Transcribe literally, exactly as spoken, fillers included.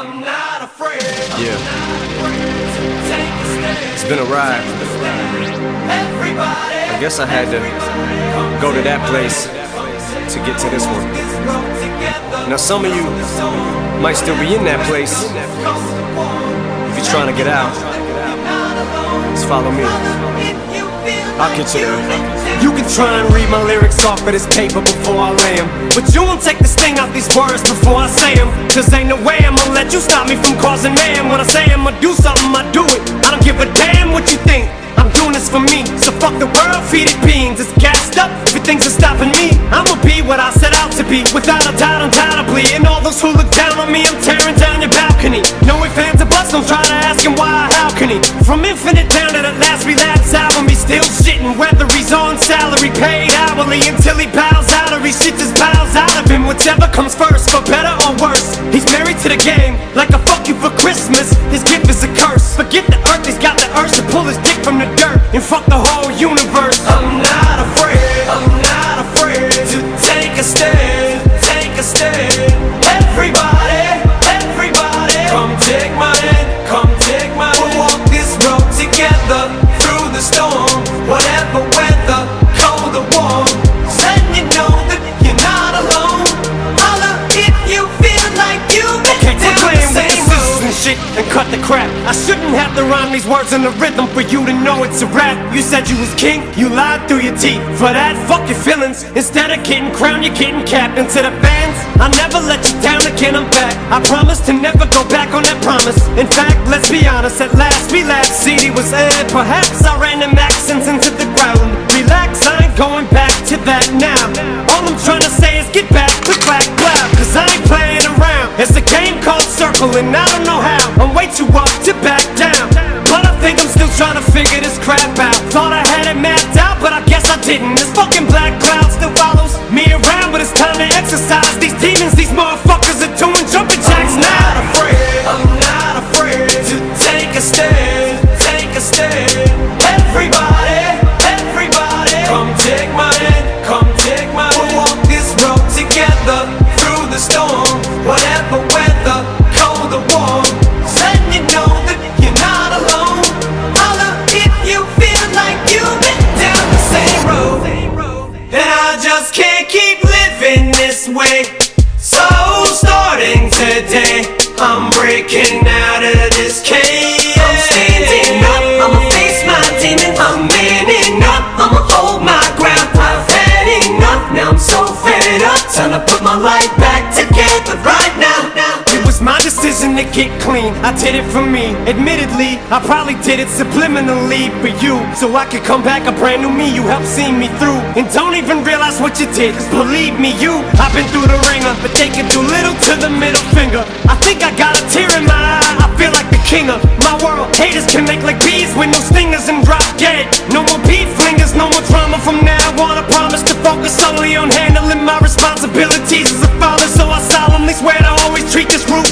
I'm not afraid. Yeah. It's been a ride. I guess I had to go to that place to get to this one. Now some of you might still be in that place. If you're trying to get out, just follow me. I'll get you there. You can try and read my lyrics off of this paper before I lay them, but you won't take the sting out these words before I say them. Cause ain't no way I'ma let you stop me from causing mayhem. When I say I'ma do something, I do it. I don't give a damn what you think. I'm doing this for me, so fuck the world, feed it beans. It's gassed up, if it thinks it's stopping me, I'ma be what I set out to be, without a doubt, undoubtedly. And all those who look down on me, I'm tearing down your balcony. No ifs, ands, or buts, don't try to ask him why or how can he. From infinite down to the last relapse album, he's still shitting, whether he's on salary, paid hourly, until he bows out or he shits his bowels out of him. Whichever comes first, for better or worse, he's married to the game, like a fuck you for Christmas. His gift is a curse, forget the earth, he's got the urge to pull his dick from the dirt and fuck the whole universe. I'm not afraid, I'm not afraid to take a stand, take a stand. Everybody, everybody, come take my hand, come take my hand. We'll walk this road together through the storm, whatever weather, cold or warm. Let you know that you're not alone. Holla if you feel like you've been down the same road and shit, and cut the crap. I shouldn't have to rhyme these words in the rhythm for you to know it's a rap. You said you was king, you lied through your teeth. For that, fuck your feelings. Instead of getting crowned, you're getting capped. And to the fans, I'll never let you down again, I'm back. I promise to never go back on that promise. In fact, let's be honest, at last we laughed. C D was aired, perhaps I ran them accents into the ground. Relax, I ain't going back to that now. All I'm trying to say is get back, click back, loud. Cause I ain't playing around. It's a game called circling, I don't know how. I'm way too up to back down, but I think I'm still trying to figure this crap out. Thought I had it mapped out, but I guess I didn't. This fucking black cloud still follows me around, but it's time to exercise these demons. These motherfuckers are doing jumping jacks now. I'm not afraid, I'm not afraid to take a stand, take a stand. Everybody, everybody, come take my hand, come take my hand. We'll walk this road together through the storm, whatever weather, cold or warm. Way. So starting today, I'm breaking out of this cage. I'm standing up, I'ma face my demons. I'm manning up, I'ma hold my ground. I've had enough, now I'm so fed up. Time to put my life back together right now. It was my decision to get clean, I did it for me. Admittedly, I probably did it subliminally for you, so I could come back a brand new me. You helped see me through, and don't even realize what you did, cause believe me, you, I've been through the ringer, but they can do little to the middle finger. I think I got a tear in my eye, I feel like the king of my world. Haters can make like bees with no stingers and drop dead. No more beat flingers, no more drama from now on. I promise to focus solely on handling my responsibilities as a father, so I solemnly swear to always treat this root